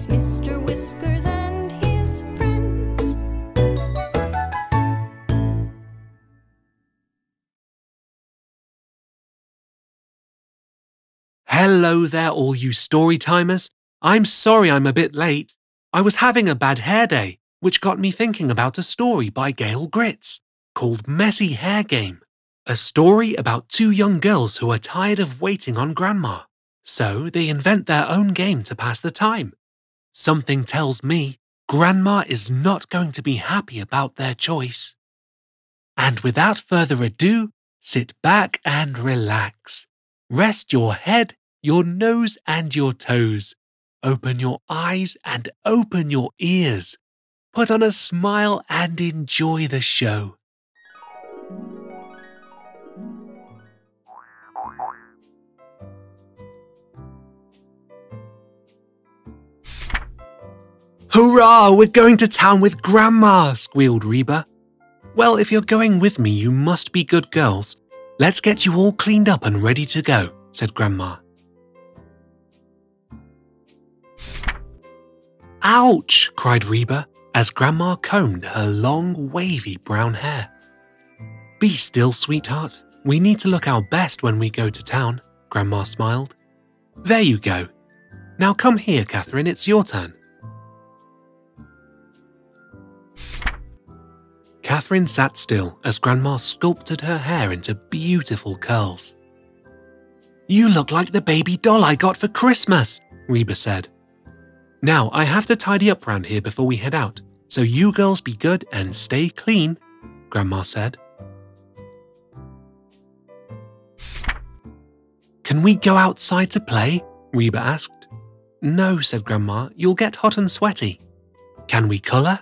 It's Mr. Whiskers and his friends. Hello there, all you storytimers. I'm sorry I'm a bit late. I was having a bad hair day, which got me thinking about a story by Gail Gritts called Messy Hair Game, a story about two young girls who are tired of waiting on Grandma. So they invent their own game to pass the time. Something tells me Grandma is not going to be happy about their choice. And without further ado, sit back and relax. Rest your head, your nose and your toes. Open your eyes and open your ears. Put on a smile and enjoy the show. Hurrah, we're going to town with Grandma, squealed Reba. Well, if you're going with me, you must be good girls. Let's get you all cleaned up and ready to go, said Grandma. Ouch, cried Reba as Grandma combed her long, wavy brown hair. Be still, sweetheart. We need to look our best when we go to town, Grandma smiled. There you go. Now come here, Catherine, it's your turn. Catherine sat still as Grandma sculpted her hair into beautiful curls. You look like the baby doll I got for Christmas, Reba said. Now I have to tidy up round here before we head out, so you girls be good and stay clean, Grandma said. Can we go outside to play? Reba asked. No, said Grandma, you'll get hot and sweaty. Can we colour?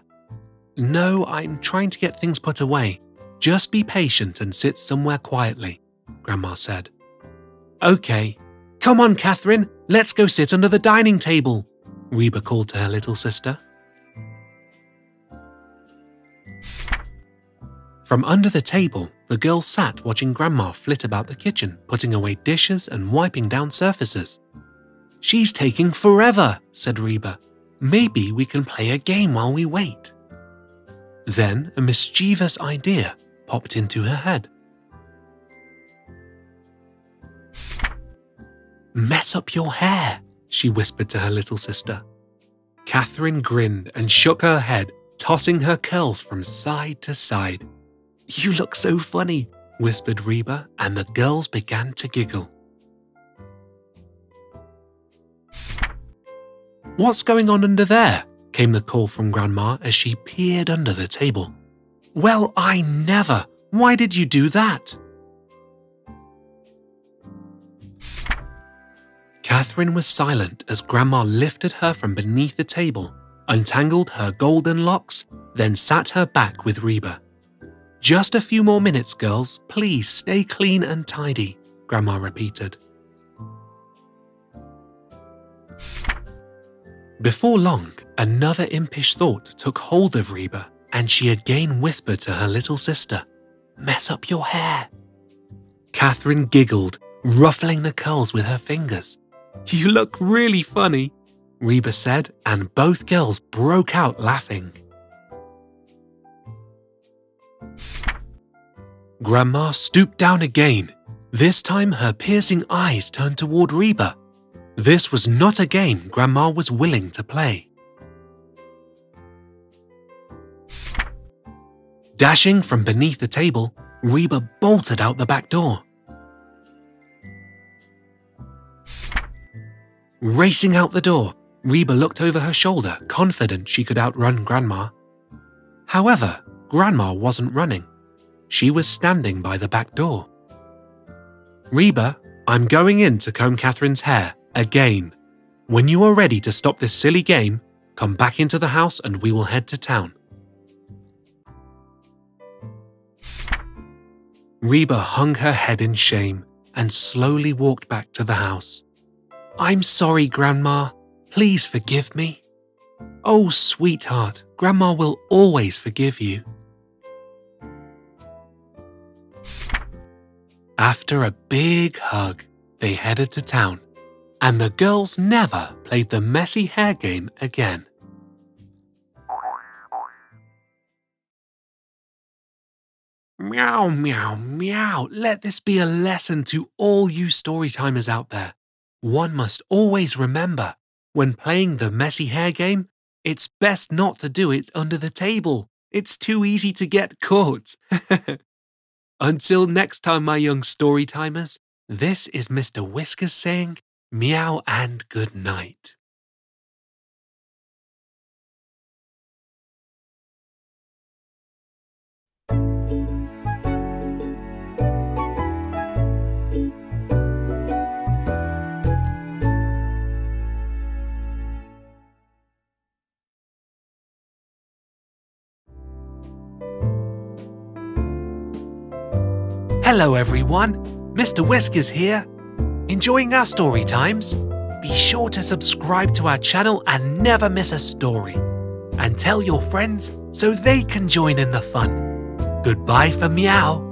No, I'm trying to get things put away. Just be patient and sit somewhere quietly, Grandma said. Okay. Come on, Catherine, let's go sit under the dining table, Reba called to her little sister. From under the table, the girls sat watching Grandma flit about the kitchen, putting away dishes and wiping down surfaces. She's taking forever, said Reba. Maybe we can play a game while we wait. Then a mischievous idea popped into her head. Mess up your hair, she whispered to her little sister. Catherine grinned and shook her head, tossing her curls from side to side. You look so funny, whispered Reba, and the girls began to giggle. What's going on under there? Came the call from Grandma as she peered under the table. Well, I never! Why did you do that? Catherine was silent as Grandma lifted her from beneath the table, untangled her golden locks, then sat her back with Reba. Just a few more minutes, girls. Please stay clean and tidy, Grandma repeated. Before long, another impish thought took hold of Reba, and she again whispered to her little sister, Mess up your hair. Catherine giggled, ruffling the curls with her fingers. You look really funny, Reba said, and both girls broke out laughing. Grandma stooped down again. This time her piercing eyes turned toward Reba. This was not a game Grandma was willing to play. Dashing from beneath the table, Reba bolted out the back door. Racing out the door, Reba looked over her shoulder, confident she could outrun Grandma. However, Grandma wasn't running. She was standing by the back door. Reba, I'm going in to comb Catherine's hair, again. When you are ready to stop this silly game, come back into the house and we will head to town. Reba hung her head in shame and slowly walked back to the house. I'm sorry, Grandma. Please forgive me. Oh, sweetheart, Grandma will always forgive you. After a big hug, they headed to town. and the girls never played the messy hair game again. Meow, meow, meow. Let this be a lesson to all you storytimers out there. One must always remember, when playing the messy hair game, it's best not to do it under the table. It's too easy to get caught. Until next time, my young storytimers, this is Mr. Whiskers saying meow and good night. Hello everyone, Mr. Whiskers here. Enjoying our story times? Be sure to subscribe to our channel and never miss a story. And tell your friends so they can join in the fun. Goodbye for meow.